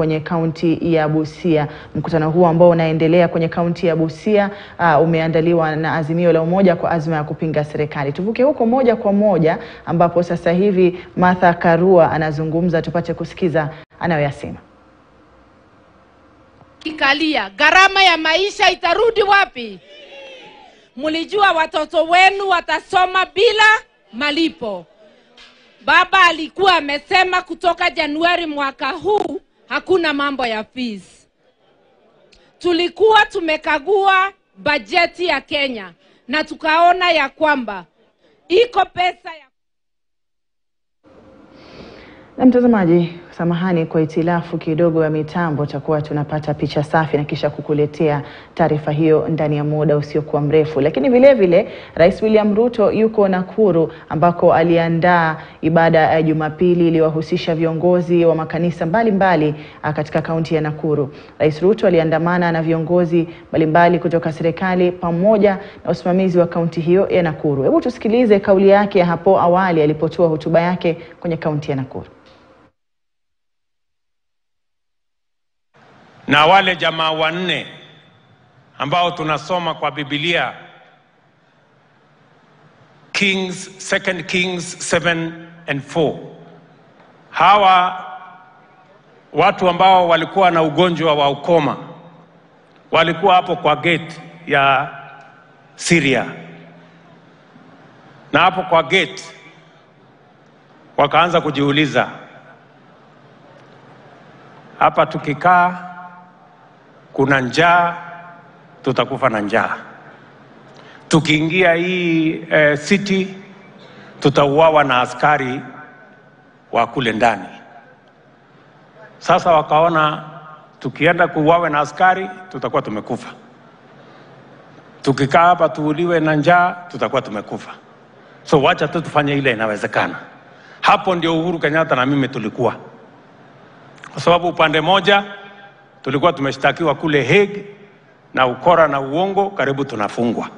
kwenye kaunti ya Busia. Mkutano huu ambao unaendelea kwenye kaunti ya Busia umeandaliwa na Azimio la Umoja kwa azma ya kupinga serikali. Tuvuke huko moja kwa moja ambapo sasa hivi Martha Karua anazungumza, tupate kusikiza anayoyasema. Kikalia, gharama ya maisha itarudi wapi? Mulijua watoto wenu watasoma bila malipo. Baba alikuwa amesema kutoka Januari mwaka huu hakuna mambo ya fees. Tulikuwa tumekagua bajeti ya Kenya na tukaona ya kwamba iko pesa ya... Na mtazamaji, samahani kwa itilafu kidogo ya mitambo, takuwa tunapata picha safi na kisha kukuletea taarifa hiyo ndani ya muda usiokuwa mrefu. Lakini vile vile Rais William Ruto yuko Nakuru ambako aliandaa ibada ya Jumapili iliyowahusisha viongozi wa makanisa mbalimbali katika kaunti ya Nakuru. Rais Ruto aliandamana na viongozi mbalimbali kutoka serikali pamoja na usimamizi wa kaunti hiyo ya Nakuru. Hebu tusikilize kauli yake hapo awali alipotoa hotuba yake kwenye kaunti ya Nakuru. Na wale jamaa wanne ambao tunasoma kwa Biblia, Kings, 2 Kings 7 and 4. Hawa watu ambao walikuwa na ugonjwa wa ukoma walikuwa hapo kwa gate ya Syria. Na hapo kwa gate wakaanza kujiuliza, hapa tukikaa kuna njaa, tutakufa na njaa. Tukiingia hii city, tutauawa na askari wa kule ndani. Sasa wakaona tukienda kuuawe na askari, tutakuwa tumekufa. Tukikaa hapa tuuliwe na njaa, tutakuwa tumekufa. So wacha tu tufanye ile inawezekana. Hapo ndio Uhuru Kenyatta na mimi tulikuwa. Kwa sababu upande moja tulikuwa tumeshtakiwa kule Hague na ukora na uongo, karibu tunafungwa.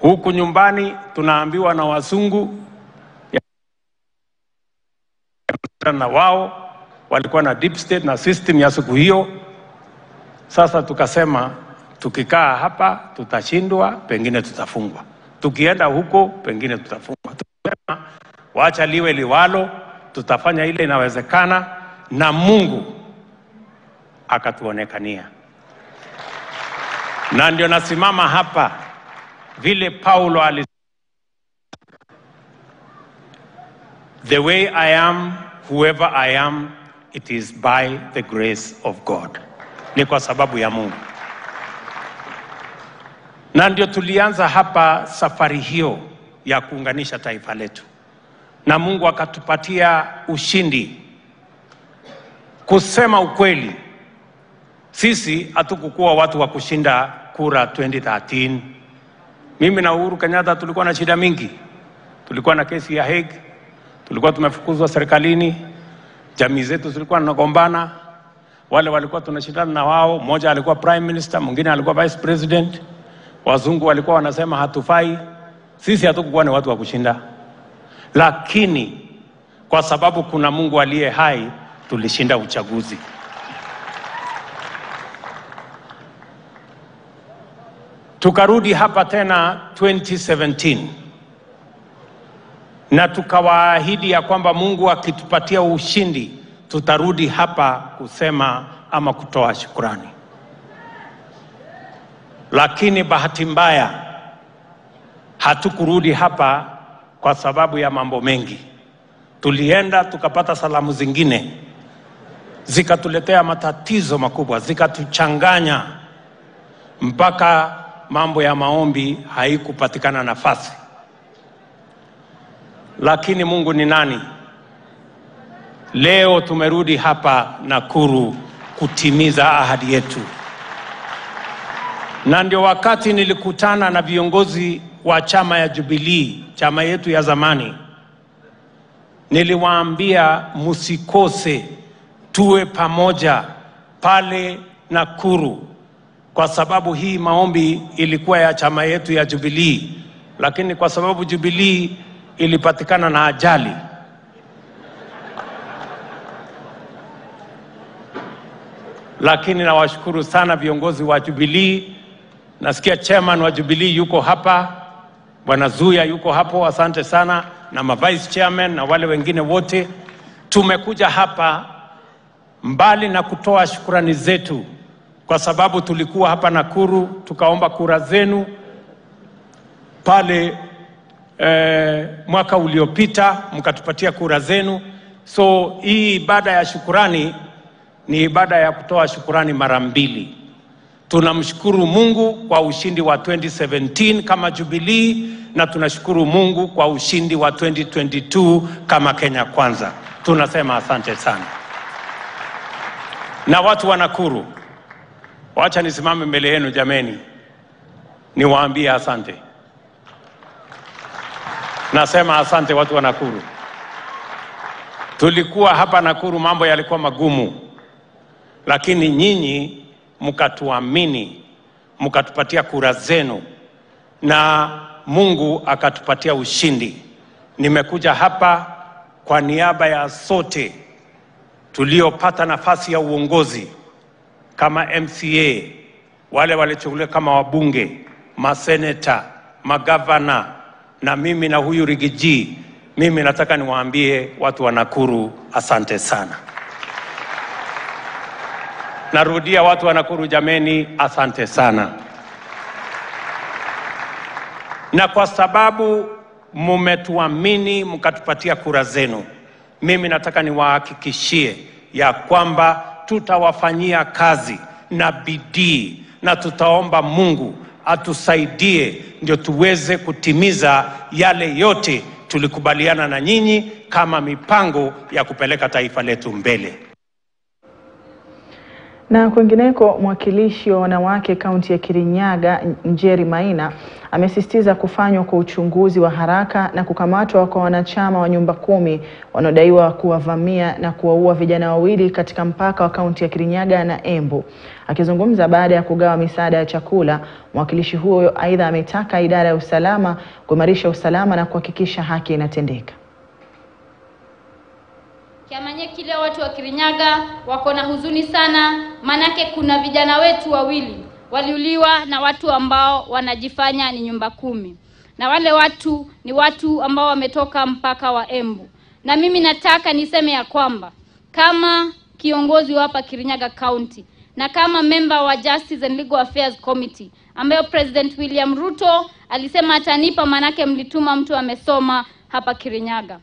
Huku nyumbani tunaambiwa na wasungu na wao walikuwa na deep state na system ya siku hiyo. Sasa tukasema tukikaa hapa tutashindwa, pengine tutafungwa. Tukienda huko pengine tutafungwa. Tukasema waacha liwe liwalo, tutafanya ile inawezekana, na Mungu akatuonekania. Na ndio nasimama hapa vile Paulo alisema, the way I am, whoever I am, it is by the grace of God. Ni kwa sababu ya Mungu. Na ndio tulianza hapa safari hiyo ya kuunganisha taifa letu. Na Mungu akatupatia ushindi. Kusema ukweli, sisi hatukukuwa watu wa kushinda kura 2013. Mimi na Uhuru Kenyatta tulikuwa na shida mingi. Tulikuwa na kesi ya Hague, tulikuwa tumefukuzwa serikalini, jamii zetu zilikuwa zinagombana. Wale walikuwa tunashindana na wao, mmoja alikuwa prime minister, mwingine alikuwa vice president. Wazungu walikuwa wanasema hatufai. Sisi hatukukuwa ni watu wa kushinda. Lakini kwa sababu kuna Mungu aliye hai, tulishinda uchaguzi. Tukarudi hapa tena 2017 na tukawaahidi ya kwamba Mungu akitupatia ushindi tutarudi hapa kusema ama kutoa shukrani. Lakini bahati mbaya hatukurudi hapa kwa sababu ya mambo mengi. Tulienda tukapata salamu zingine, zikatuletea matatizo makubwa, zikatuchanganya mpaka mambo ya maombi haikupatikana nafasi. Lakini Mungu ni nani? Leo tumerudi hapa Nakuru kutimiza ahadi yetu. Na ndio wakati nilikutana na viongozi wa chama ya Jubilee, chama yetu ya zamani, niliwaambia msikose, tuwe pamoja pale Nakuru. Kwa sababu hii maombi ilikuwa ya chama yetu ya Jubilee, lakini kwa sababu Jubilee ilipatikana na ajali, Lakini nawashukuru sana viongozi wa Jubilee. Nasikia chairman wa Jubilee yuko hapa, Bwana Zuya yuko hapo, asante sana, na ma-vice chairman na wale wengine wote. Tumekuja hapa mbali na kutoa shukrani zetu kwa sababu tulikuwa hapa Nakuru tukaomba kura zenu pale mwaka uliopita, mkatupatia kura zenu. So hii ibada ya shukrani ni ibada ya kutoa shukrani mara mbili. Tunamshukuru Mungu kwa ushindi wa 2017 kama Jubilee, na tunashukuru Mungu kwa ushindi wa 2022 kama Kenya Kwanza. Tunasema asante sana. Na watu wa Nakuru, wacha nisimame mbele yenu jameni, niwaambie asante. Nasema asante watu wa Nakuru. Tulikuwa hapa Nakuru mambo yalikuwa magumu, lakini nyinyi mkatuamini, mkatupatia kura zenu, na Mungu akatupatia ushindi. Nimekuja hapa kwa niaba ya sote tuliopata nafasi ya uongozi kama MCA, wale walichukuliwa kama wabunge, maseneta, magavana, na mimi na huyu Rigiji. Mimi nataka niwaambie watu wa Nakuru asante sana. Narudia, watu wa Nakuru jameni, asante sana. Na kwa sababu mmetuamini, mkatupatia kura zenu, mimi nataka niwahakikishie ya kwamba tutawafanyia kazi na bidii, na tutaomba Mungu atusaidie ndio tuweze kutimiza yale yote tulikubaliana na nyinyi kama mipango ya kupeleka taifa letu mbele. Na kwingineko, mwakilishi wa wanawake kaunti ya Kirinyaga, Njeri Maina, amesisitiza kufanywa kwa uchunguzi wa haraka na kukamatwa kwa wanachama wa nyumba 10 wanaodaiwa kuwavamia na kuwaua vijana wawili katika mpaka wa kaunti ya Kirinyaga na Embu. Akizungumza baada ya kugawa misaada ya chakula, mwakilishi huyo aidha ametaka idara ya usalama kuimarisha usalama na kuhakikisha haki inatendeka. Kiamanye kile watu wa Kirinyaga wako na huzuni sana, manake kuna vijana wetu wawili waliuliwa na watu ambao wanajifanya ni nyumba 10. Na wale watu ni watu ambao wametoka mpaka wa Embu. Na mimi nataka niseme ya kwamba kama kiongozi wa hapa Kirinyaga County na kama member wa Justice and Legal Affairs Committee ambayo President William Ruto alisema atanipa, manake mlituma mtu amesoma hapa Kirinyaga,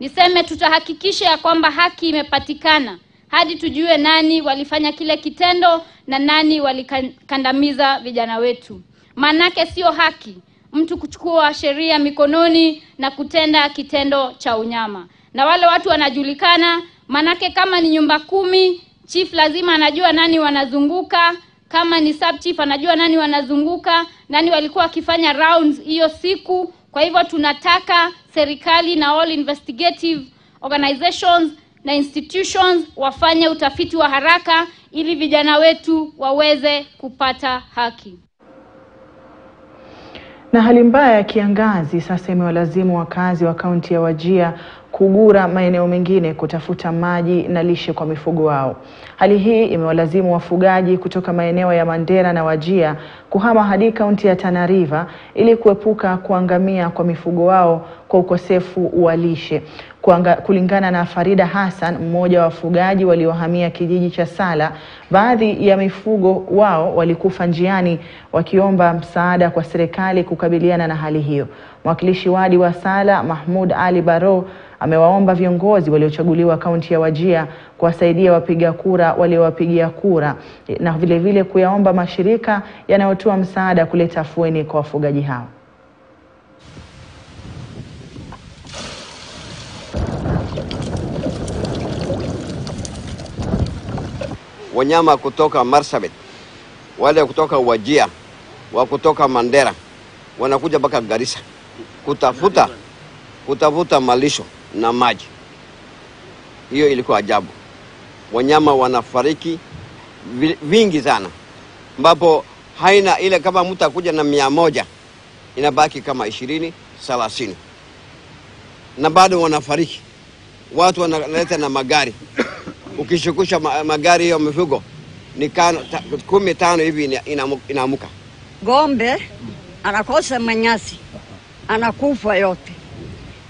niseme tutahakikisha ya kwamba haki imepatikana hadi tujue nani walifanya kile kitendo na nani walikandamiza vijana wetu. Manake sio haki mtu kuchukua sheria mikononi na kutenda kitendo cha unyama. Na wale watu wanajulikana, manake kama ni nyumba 10, chief lazima anajua nani wanazunguka, kama ni sub chief anajua nani wanazunguka, nani walikuwa wakifanya rounds hiyo siku. Kwa hivyo tunataka serikali na all investigative organizations na institutions wafanye utafiti wa haraka ili vijana wetu waweze kupata haki. Na hali mbaya ya kiangazi sasa imewalazimu wakazi wa kaunti ya Wajia kugura maeneo mengine kutafuta maji na lishe kwa mifugo wao. Hali hii imewalazimu wafugaji kutoka maeneo ya Mandera na Wajia kuhama hadi kaunti ya Tana River ili kuepuka kuangamia kwa mifugo wao kwa ukosefu wa lishe. Kulingana na Farida Hassan, mmoja wa wafugaji waliohamia kijiji cha Sala, baadhi ya mifugo wao walikufa njiani wakiomba msaada kwa serikali kukabiliana na hali hiyo. Mwakilishi wadi wa Sala, Mahmoud Ali Baro, amewaomba viongozi waliochaguliwa kaunti ya Wajia kuwasaidia wapiga kura waliowapigia kura, na vile vile kuyaomba mashirika yanayotoa msaada kuleta afueni kwa wafugaji hao. Wanyama kutoka Marsabit, wale kutoka Wajia, wa kutoka Mandera, wanakuja mpaka Garissa kutafuta malisho na maji. Hiyo ilikuwa ajabu. Wanyama wanafariki vingi sana, ambapo haina ile, kama mtu akuja na 100 inabaki kama 20-30, na bado wanafariki. Watu wanaleta na magari, ukishukusha magari ya mifugo ni 15 hivi inaamuka. Gombe anakosa manyasi, anakufa yote.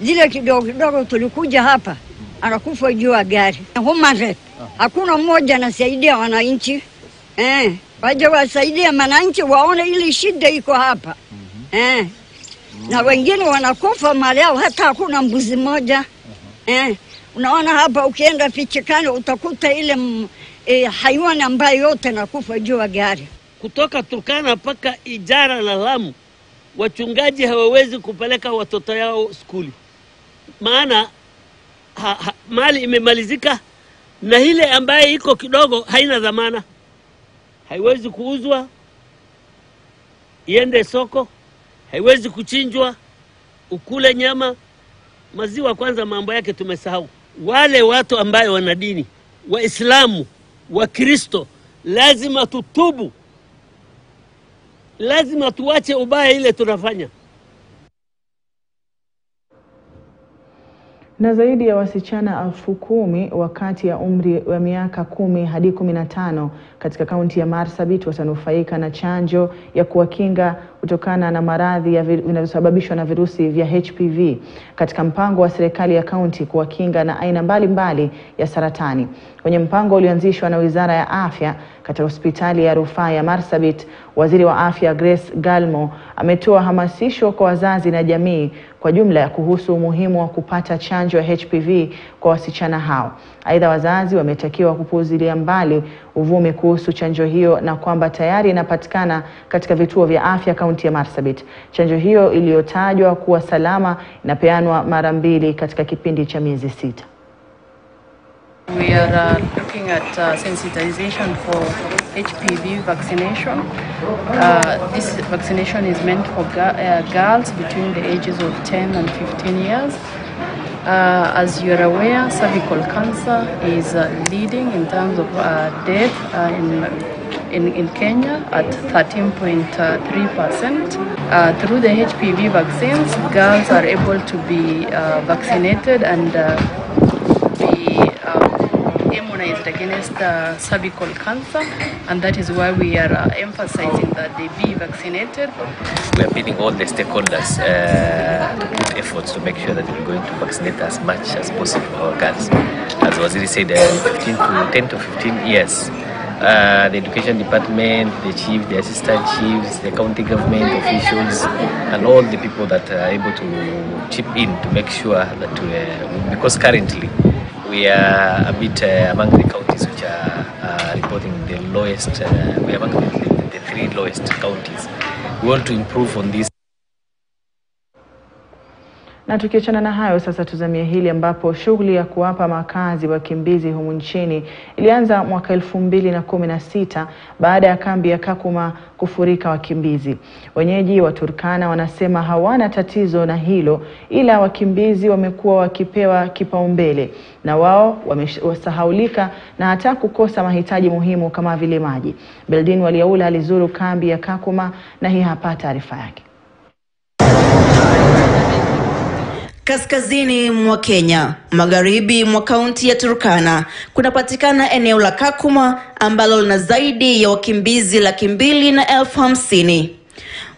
Zile kidogo kidogo tulikuja hapa, anakufa juu ya gari. Humanret, hakuna mmoja anasaidia wananchi. Waje wasaidia wananchi waone ile shida iko hapa. Na wengine wanakufa mali yao hata hakuna mbuzi moja. Unaona hapa ukienda Fichikani utakuta ile haywana ambayo yote nakufa juu ya gari. Kutoka Turkana paka Ijara na Lamu, wachungaji hawawezi kupeleka watoto yao skuli. Maana mali imemalizika na ile ambayo iko kidogo haina dhamana. Haiwezi kuuzwa iende soko, haiwezi kuchinjwa ukule nyama, maziwa kwanza mambo yake tumesahau. Wale watu ambayo wana dini, Waislamu, Wakristo, lazima tutubu. Lazima tuache ubaya ile tunafanya. Na zaidi ya wasichana 10,000 wakati ya umri wa miaka 10 hadi 15 katika kaunti ya Marsabit watanufaika na chanjo ya kuwakinga kutokana na maradhi yanayosababishwa na virusi vya HPV katika mpango wa serikali ya kaunti kuwakinga na aina mbalimbali ya saratani. Kwenye mpango ulioanzishwa na Wizara ya Afya katika hospitali ya Rufaa ya Marsabit, Waziri wa Afya Grace Galmo ametoa hamasisho kwa wazazi na jamii kwa jumla kuhusu umuhimu wa kupata chanjo ya HPV kwa wasichana hao. Aidha, wazazi wametakiwa kupuuzilia mbali uvumi kuhusu chanjo hiyo na kwamba tayari inapatikana katika vituo vya afya kaunti ya Marsabit. Chanjo hiyo iliyotajwa kuwa salama inapeanwa mara 2 katika kipindi cha miezi 6. We are looking at sensitization for HPV vaccination. This vaccination is meant for girls between the ages of 10 and 15 years. As you are aware, cervical cancer is leading in terms of death in Kenya at 13.3%. Through the HPV vaccines, girls are able to be vaccinated and immunized against cervical cancer, and that is why we are emphasizing that they be vaccinated. We are meeting all the stakeholders with efforts to make sure that we're going to vaccinate as much as possible our girls. As Waziri said, 10 to 15 years. The education department, the chief, the assistant chiefs, the county government officials, and all the people that are able to chip in to make sure that because currently we are a bit among the counties which are reporting the lowest, we are among the 3 lowest counties. We want to improve on this. Na tukiachana na hayo sasa tuzamia hili ambapo shughuli ya kuwapa makazi wakimbizi humu nchini ilianza mwaka 2016 baada ya kambi ya Kakuma kufurika wakimbizi. Wenyeji wa Turkana wanasema hawana tatizo na hilo, ila wakimbizi wamekuwa wakipewa kipaumbele na wao wamesahaulika na hata kukosa mahitaji muhimu kama vile maji. Beldin Waliaula alizuru kambi ya Kakuma na hii hapa taarifa yake. Kaskazini mwa Kenya, magharibi mwa kaunti ya Turkana, kunapatikana eneo la Kakuma ambalo lina zaidi ya wakimbizi 250,000.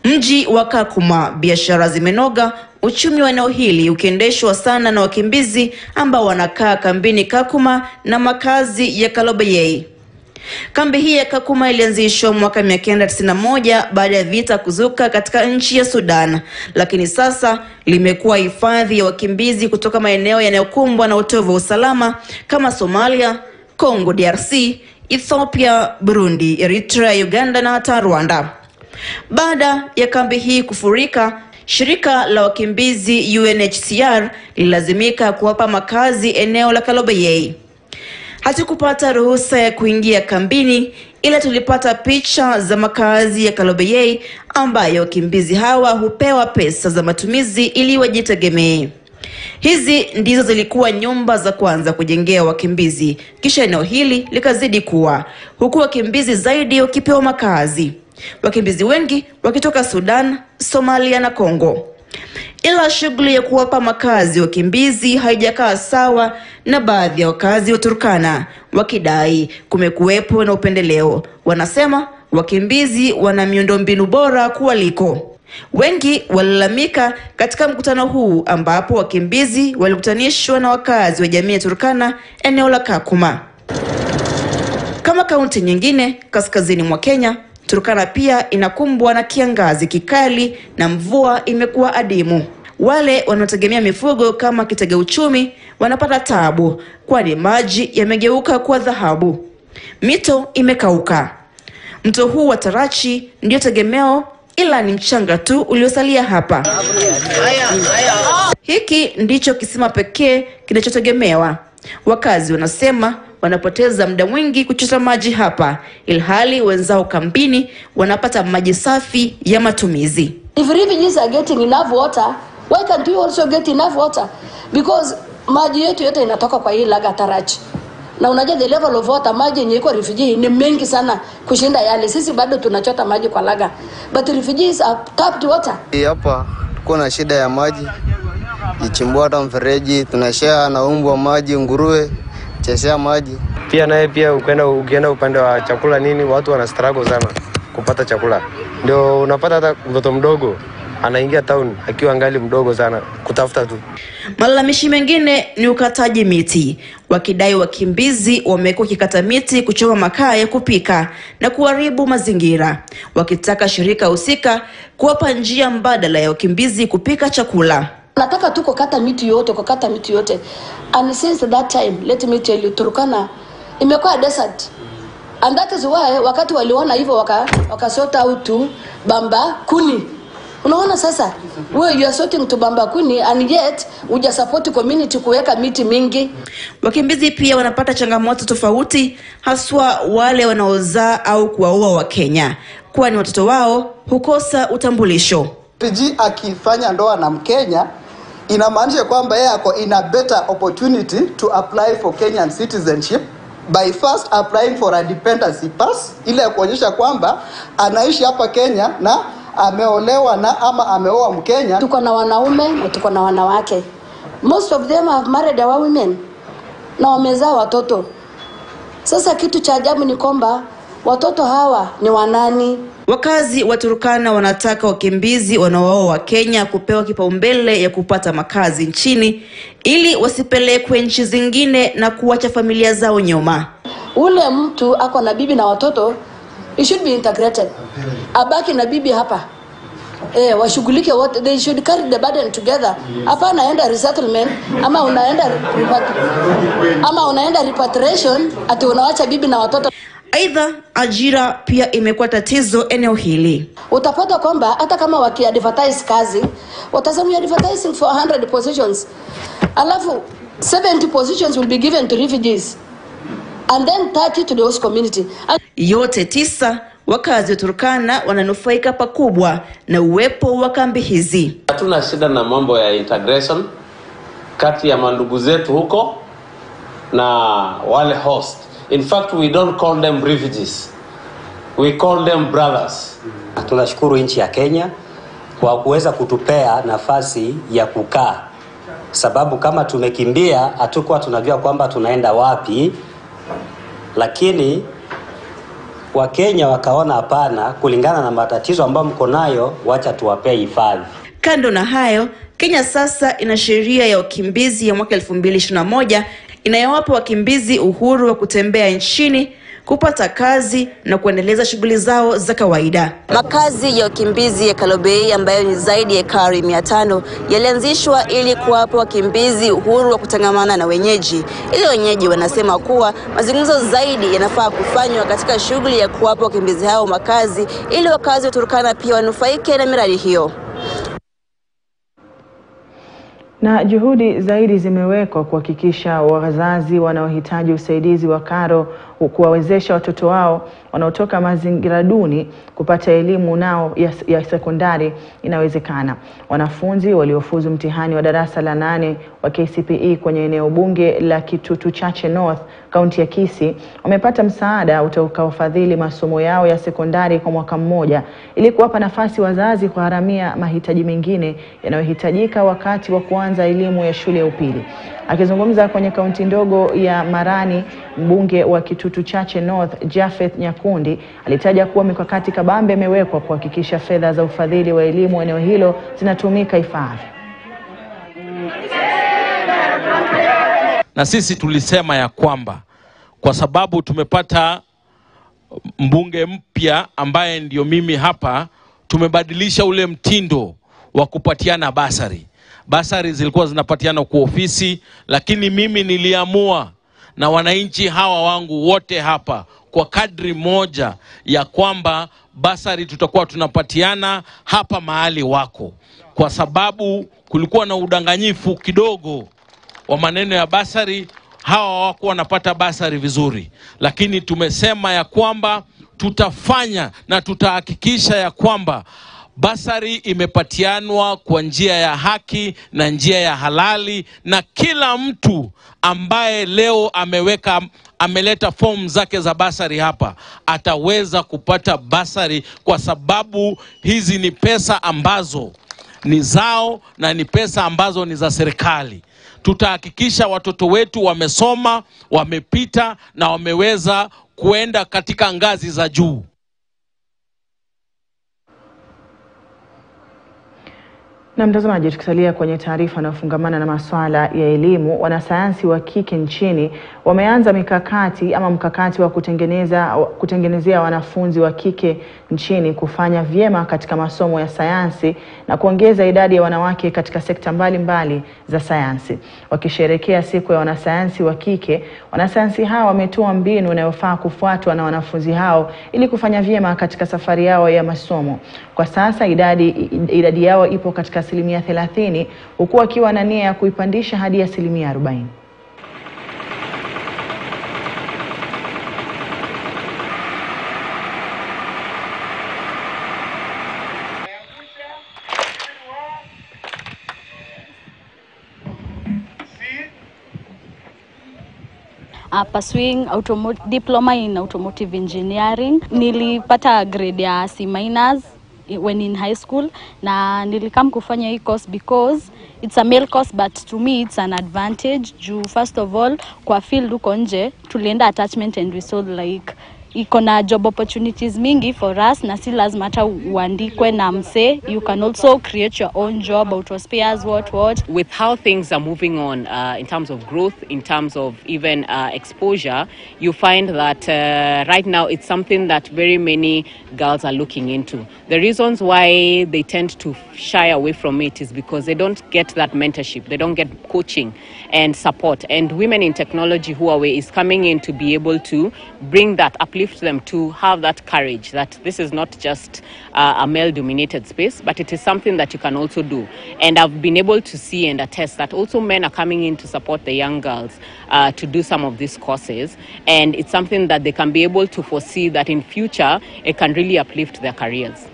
Mji wa Kakuma, biashara zimenoga, uchumi wa eneo hili ukiendeshwa sana na wakimbizi ambao wanakaa kambini Kakuma na makazi ya Kalobeyei. Kambi hii ya Kakuma ilianzishwa mwaka 1991 baada ya vita kuzuka katika nchi ya Sudan, lakini sasa limekuwa hifadhi ya wakimbizi kutoka maeneo yanayokumbwa na utovu wa usalama kama Somalia, Kongo DRC, Ethiopia, Burundi, Eritrea, Uganda na hata Rwanda. Baada ya kambi hii kufurika, shirika la wakimbizi UNHCR lilazimika kuwapa makazi eneo la Kalobeyei. Hatukupata ruhusa ya kuingia kambini, ila tulipata picha za makazi ya Kalobeyei ambayo wakimbizi hawa hupewa pesa za matumizi ili wajitegemee. Hizi ndizo zilikuwa nyumba za kwanza kujengea wakimbizi, kisha eneo hili likazidi kuwa huku wakimbizi zaidi wakipewa makazi. Wakimbizi wengi wakitoka Sudan, Somalia na Kongo. Ila shughuli ya kuwapa makazi wakimbizi haijakaa sawa, na baadhi ya wakazi wa Turkana wakidai kumekuwepo na upendeleo. Wanasema wakimbizi wana miundombinu bora kuliko. Wengi walalamika katika mkutano huu, ambapo wakimbizi walikutanishwa na wakazi wa jamii ya Turkana eneo la Kakuma. Kama kaunti nyingine kaskazini mwa Kenya, Turkana pia inakumbwa na kiangazi kikali na mvua imekuwa adimu. Wale wanaotegemea mifugo kama kitega uchumi wanapata taabu, kwani maji yamegeuka kuwa dhahabu. Mito imekauka. Mto huu wa Tarachi ndio tegemeo, ila ni mchanga tu uliosalia hapa. Hiki ndicho kisima pekee kinachotegemewa. Wakazi wanasema wanapoteza muda mwingi kuchota maji hapa, ilhali wenzao kambini wanapata maji safi ya matumizi. If refugees are getting enough water, why can't we also get enough water? Because maji yetu yote inatoka kwa hii laga Tarachi. Na unajua the level of water maji yenye iko refugee ni mengi sana kushinda yale sisi bado tunachota maji kwa laga. But refugees are tapped water. Hapa tuko na shida ya maji. Ichimbua hata mfereji, tunashare na umbwa maji, nguruwe chesea maji. Pia naye pia ukienda upande wa chakula nini, watu wana struggle sana kupata chakula. Ndio unapata hata mtoto mdogo anaingia town akiwa angali mdogo sana kutafuta tu. Malalamishi mengine ni ukataji miti, wakidai wakimbizi wamekuwa kikata miti kuchoma makaa ya kupika na kuharibu mazingira, wakitaka shirika husika kuwapa njia mbadala ya wakimbizi kupika chakula. Nataka tu kukata miti yote. And since that time, let me tell you, Turkana imekuwa desert. And that is why wakati waliona hivyo wakasota out to Bamba Kuni. Unaona sasa, wewe you are sorting to Bamba Kuni and yet uja support community kuweka miti mingi. Wakimbizi pia wanapata changamoto tofauti, haswa wale wanaozaa au kuwaoa wa Kenya, kwani watoto wao hukosa utambulisho. Piji akifanya ndoa na Mkenya inamaanisha kwamba yeye ako in a better opportunity to apply for Kenyan citizenship by first applying for a dependency pass, ile kuonyesha kwamba anaishi hapa Kenya na ameolewa na ama ameoa Mkenya. Tuko na wanaume na tuko na wanawake. Most of them have married our women na wamezaa watoto. Sasa kitu cha ajabu ni kwamba watoto hawa ni wanani? Wakazi wa Turkana wanataka wakimbizi wanaooa wa Kenya kupewa kipaumbele ya kupata makazi nchini, ili wasipelekwe nchi zingine na kuacha familia zao nyuma. Ule mtu ako na bibi na watoto, he should be integrated. Abaki na bibi hapa. Washughulike wote, they should carry the burden together. Hapa naenda resettlement ama unaenda repatriation ati unaacha bibi na watoto. Aidha, ajira pia imekuwa tatizo eneo hili. Utapata kwamba hata kama wakiadvertise kazi, watasema advertising for 100 positions. Alafu 70 positions will be given to refugees and then 30 to the host community. Yote 9 wakazi wa Turkana wananufaika pakubwa na uwepo wa kambi hizi. Hatuna shida na mambo ya integration kati ya mandugu zetu huko na wale host. In fact, we don't call them refugees. We call them brothers. Tunashukuru nchi ya Kenya kwa kuweza kutupea nafasi ya kukaa. Sababu kama tumekimbia, hatukuwa tunajua kwamba tunaenda wapi. Lakini wa Kenya wakaona hapana, kulingana na matatizo ambayo mko nayo, wacha tuwapee hifadhi. Kando na hayo, Kenya sasa ina sheria ya wakimbizi ya mwaka 2021 inayowapa wakimbizi uhuru wa kutembea nchini, kupata kazi na kuendeleza shughuli zao za kawaida. Makazi ya wakimbizi ya Kalobei, ambayo ni zaidi ya ekari 500, yalianzishwa ili kuwapa wakimbizi uhuru wa kutangamana na wenyeji. Ile wenyeji wanasema kuwa mazungumzo zaidi yanafaa kufanywa katika shughuli ya kuwapa wakimbizi hao makazi, ili wakazi wa Turkana pia wanufaike na miradi hiyo. Na juhudi zaidi zimewekwa kuhakikisha wazazi wanaohitaji usaidizi wa karo kuwawezesha watoto wao wanaotoka mazingira duni kupata elimu nao ya sekondari inawezekana. Wanafunzi waliofuzu mtihani wa darasa la 8 wa KCPE kwenye eneo bunge la Kitutu Chache North, kaunti ya Kisii, wamepata msaada utakaofadhili masomo yao ya sekondari kwa mwaka mmoja ili kuwapa nafasi wazazi kuharamia mahitaji mengine yanayohitajika wakati wa kuanza elimu ya shule ya upili. Akizungumza kwenye kaunti ndogo ya Marani, mbunge wa Kitutu Chache North Jafet Nyakundi alitaja kuwa mikakati kabambe imewekwa kuhakikisha fedha za ufadhili wa elimu eneo hilo zinatumika ifaavyo. Na sisi tulisema ya kwamba kwa sababu tumepata mbunge mpya ambaye ndio mimi hapa, tumebadilisha ule mtindo wa kupatiana basari. Basari zilikuwa zinapatiana kwa ofisi, lakini mimi niliamua na wananchi hawa wangu wote hapa kwa kadri moja ya kwamba basari tutakuwa tunapatiana hapa mahali wako, kwa sababu kulikuwa na udanganyifu kidogo wa maneno ya basari. Hawa wako wanapata basari vizuri, lakini tumesema ya kwamba tutafanya na tutahakikisha ya kwamba basari imepatianwa kwa njia ya haki na njia ya halali, na kila mtu ambaye leo ameleta form zake za basari hapa ataweza kupata basari, kwa sababu hizi ni pesa ambazo ni zao na ni pesa ambazo ni za serikali. Tutahakikisha watoto wetu wamesoma, wamepita na wameweza kuenda katika ngazi za juu. Na mtazamaji, tukisalia kwenye taarifa na kufungamana na masuala ya elimu, wanasayansi wa kike nchini wameanza mkakati wa kutengenezea wanafunzi wa kike nchini kufanya vyema katika masomo ya sayansi na kuongeza idadi ya wanawake katika sekta mbalimbali za sayansi. Wakisherehekea siku ya wanasayansi wa kike, wanasayansi hao wametoa mbinu inayofaa kufuatwa na wanafunzi hao ili kufanya vyema katika safari yao ya masomo. Kwa sasa idadi yao ipo katika 30%, huku akiwa na nia ya kuipandisha hadi 40%. Pursuing diploma in automotive engineering. Nilipata grade ya C- when in high school, na nilikam kufanya hii course because it's a male course, but to me it's an advantage. First of all, kwa field uko nje tulienda attachment and we sold like iko na job opportunities mingi for us, na si lazima hata uandikwe na mse. You can also create your own job out of spares, what with how things are moving on in terms of growth, in terms of even exposure. You find that right now it's something that very many girls are looking into. The reasons why they tend to shy away from it is because they don't get that mentorship, they don't get coaching and support, and Women in Technology Huawei is coming in to be able to bring that up, lift them to have that courage that this is not just a male-dominated space, but it is something that you can also do. And I've been able to see and attest that also men are coming in to support the young girls to do some of these courses, and it's something that they can be able to foresee that in future it can really uplift their careers.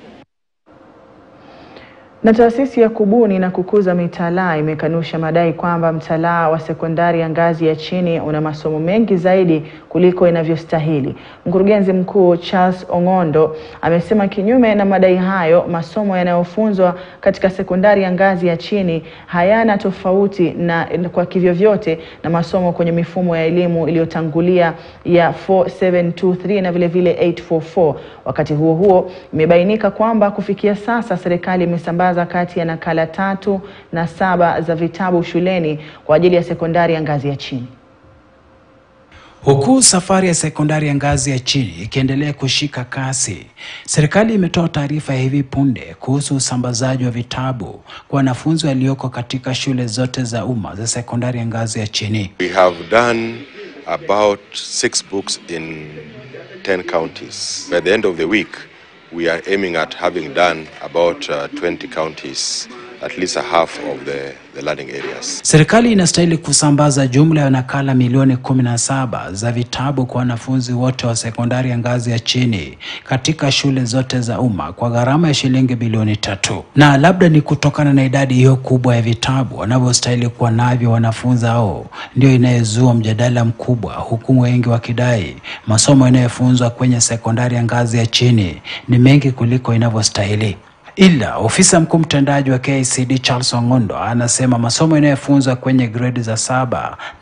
Na taasisi ya kubuni na kukuza mitalaa imekanusha madai kwamba mtalaa wa sekondari ya ngazi ya chini una masomo mengi zaidi kuliko inavyostahili. Mkurugenzi mkuu Charles Ongondo amesema kinyume na madai hayo, masomo yanayofunzwa katika sekondari ya ngazi ya chini hayana tofauti na kwa kivyo vyote na masomo kwenye mifumo ya elimu iliyotangulia ya 4723 na vile vile 844. Wakati huo huo, imebainika kwamba kufikia sasa serikali imesambaza kati ya nakala 3 na 7 za vitabu shuleni kwa ajili ya sekondari ya ngazi ya chini. Huku safari ya sekondari ya ngazi ya chini ikiendelea kushika kasi, serikali imetoa taarifa hivi punde kuhusu usambazaji wa vitabu kwa wanafunzi walioko katika shule zote za umma za sekondari ya ngazi ya chini. We have done about 6 books in 10 counties. By the end of the week, we are aiming at having done about 20 counties at least a half of the learning areas. Serikali inastahili kusambaza jumla ya nakala milioni 17 za vitabu kwa wanafunzi wote wa sekondari ya ngazi ya chini katika shule zote za umma kwa gharama ya shilingi bilioni 3. Na labda ni kutokana na idadi hiyo kubwa ya vitabu wanavyostahili kuwa navyo wanafunzi hao ndio inayezua mjadala mkubwa, huku wengi wakidai masomo yanayofunzwa kwenye sekondari ya ngazi ya chini ni mengi kuliko inavyostahili. Ila ofisa mkuu mtendaji wa KICD Charles Ongondo anasema masomo yanayofunzwa kwenye grade za 7,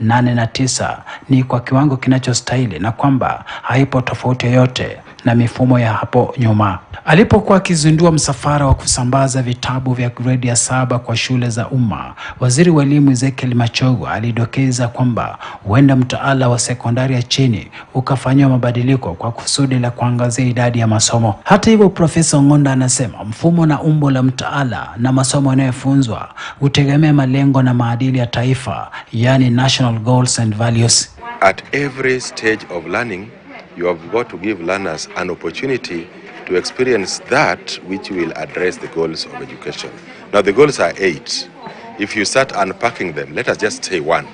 8 na 9 ni kwa kiwango kinachostahili na kwamba haipo tofauti yoyote na mifumo ya hapo nyuma. Alipokuwa akizindua msafara wa kusambaza vitabu vya grade ya 7 kwa shule za umma, Waziri wa Elimu Ezekiel Machogo alidokeza kwamba huenda mtaala wa sekondari ya chini ukafanywa mabadiliko kwa kusudi la kuangazia idadi ya masomo. Hata hivyo, Profesa Ongondo anasema mfumo na umbo la mtaala na masomo yanayofunzwa hutegemea malengo na maadili ya taifa, yani national goals and values. At every stage of learning, you have got to give learners an opportunity to experience that which will address the goals of education. Now, the goals are 8. If you start unpacking them, let us just say one.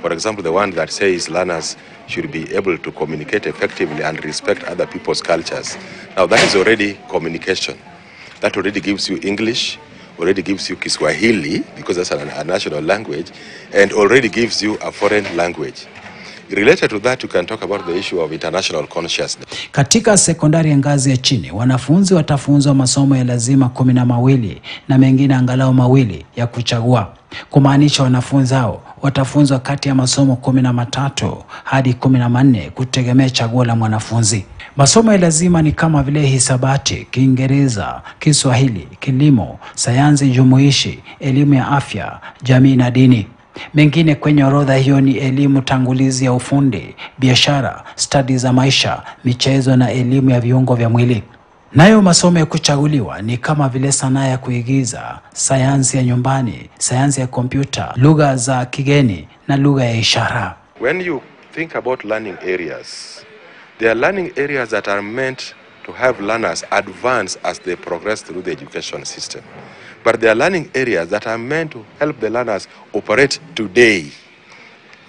For example, the one that says learners should be able to communicate effectively and respect other people's cultures. Now, that is already communication. That already gives you English, already gives you Kiswahili, because that's a national language, and already gives you a foreign language. Related to that, you can talk about the issue of international consciousness. Katika sekondari ya ngazi ya chini, wanafunzi watafunzwa masomo ya lazima 12 na mengine angalau 2 ya kuchagua. Kumaanisha wanafunzi hao watafunzwa kati ya masomo 13 hadi 14 kutegemea chaguo la mwanafunzi. Masomo ya lazima ni kama vile hisabati, Kiingereza, Kiswahili, kilimo, sayansi jumuishi, elimu ya afya, jamii na dini. Mengine kwenye orodha hiyo ni elimu tangulizi ya ufundi, biashara, stadi za maisha, michezo na elimu ya viungo vya mwili. Nayo masomo ya kuchaguliwa ni kama vile sanaa ya kuigiza, sayansi ya nyumbani, sayansi ya kompyuta, lugha za kigeni na lugha ya ishara. When you think about learning areas, there are learning areas that are meant to have learners advance as they progress through the education system. But they are learning areas that are meant to help the learners operate today.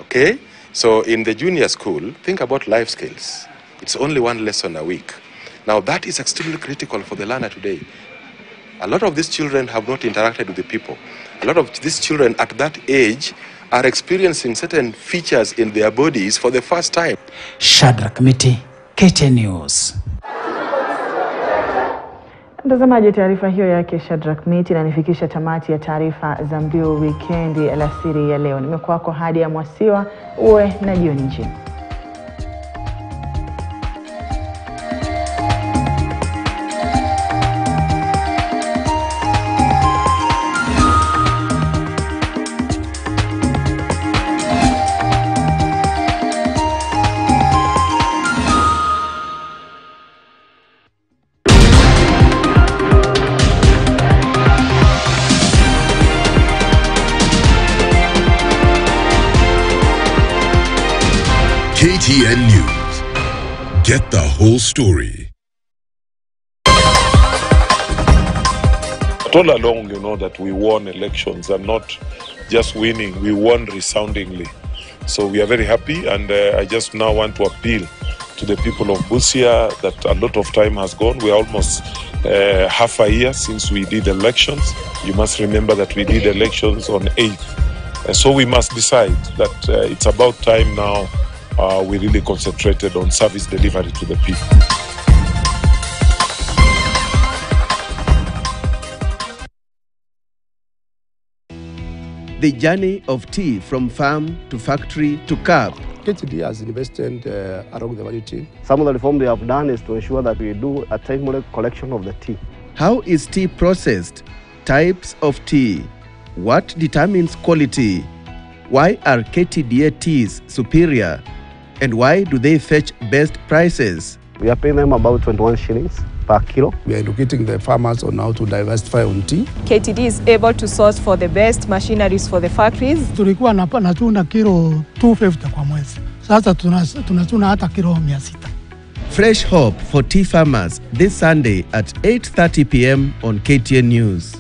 Okay? So in the junior school, think about life skills. It's only one lesson a week. Now that is extremely critical for the learner today. A lot of these children have not interacted with the people. A lot of these children at that age are experiencing certain features in their bodies for the first time. Shadrack Miti, KTN News. Mtazamaji, taarifa hiyo yake Shadrack Miti inanifikisha tamati ya taarifa za Mbiu Wikendi alasiri ya leo. Nimekuwa kwa hadi ya Mwasiwa, uwe na jioni njema. KTN News. Get the whole story. All along, you know that we won elections and not just winning, we won resoundingly. So we are very happy, and I just now want to appeal to the people of Busia that a lot of time has gone. We're almost half a year since we did elections. You must remember that we did elections on 8th. So we must decide that it's about time now we really concentrated on service delivery to the people. The journey of tea from farm to factory to cup. KTDA has invested along the value chain. Some of the reform they have done is to ensure that we do a timely collection of the tea. How is tea processed? Types of tea. What determines quality? Why are KTDA teas superior? And why do they fetch best prices? We are paying them about 21 shillings per kilo. We are educating the farmers on how to diversify on tea. KTD is able to source for the best machineries for the factories. Tulikuwa na tuna kilo 250 kwa mwezi. Sasa tunatuna hata kilo 600. Fresh hope for tea farmers this Sunday at 8:30 p.m. on KTN News.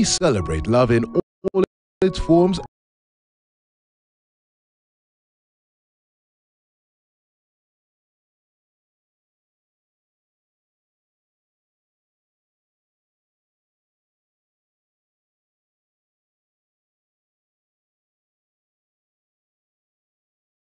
we celebrate love in all its forms